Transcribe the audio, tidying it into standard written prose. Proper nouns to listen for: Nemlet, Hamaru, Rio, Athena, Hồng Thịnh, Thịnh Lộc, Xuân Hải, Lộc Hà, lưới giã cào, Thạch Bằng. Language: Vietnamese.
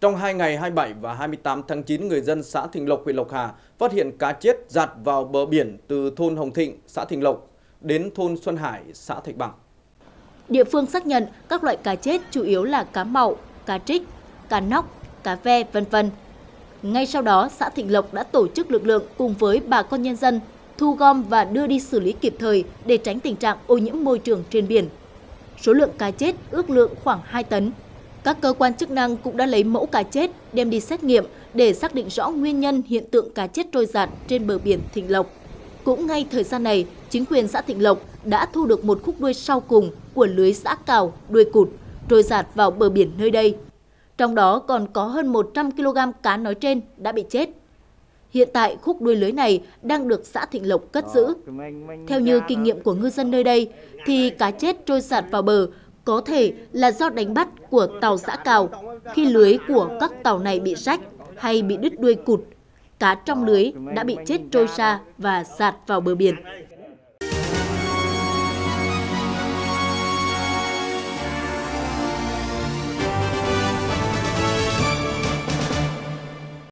Trong 2 ngày 27 và 28 tháng 9, người dân xã Thịnh Lộc, huyện Lộc Hà phát hiện cá chết dạt vào bờ biển từ thôn Hồng Thịnh, xã Thịnh Lộc đến thôn Xuân Hải, xã Thạch Bằng. Địa phương xác nhận các loại cá chết chủ yếu là cá mậu, cá trích, cá nóc, cá ve, vân vân. Ngay sau đó, xã Thịnh Lộc đã tổ chức lực lượng cùng với bà con nhân dân thu gom và đưa đi xử lý kịp thời để tránh tình trạng ô nhiễm môi trường trên biển. Số lượng cá chết ước lượng khoảng 2 tấn. Các cơ quan chức năng cũng đã lấy mẫu cá chết đem đi xét nghiệm để xác định rõ nguyên nhân hiện tượng cá chết trôi dạt trên bờ biển Thịnh Lộc. Cũng ngay thời gian này, chính quyền xã Thịnh Lộc đã thu được một khúc đuôi sau cùng của lưới giã cào, đuôi cụt trôi dạt vào bờ biển nơi đây. Trong đó còn có hơn 100 kg cá nói trên đã bị chết. Hiện tại, khúc đuôi lưới này đang được xã Thịnh Lộc cất giữ. Theo như kinh nghiệm của ngư dân nơi đây, thì cá chết trôi dạt vào bờ có thể là do đánh bắt của tàu giã cào khi lưới của các tàu này bị rách hay bị đứt đuôi cụt. Cá trong lưới đã bị chết trôi ra và dạt vào bờ biển.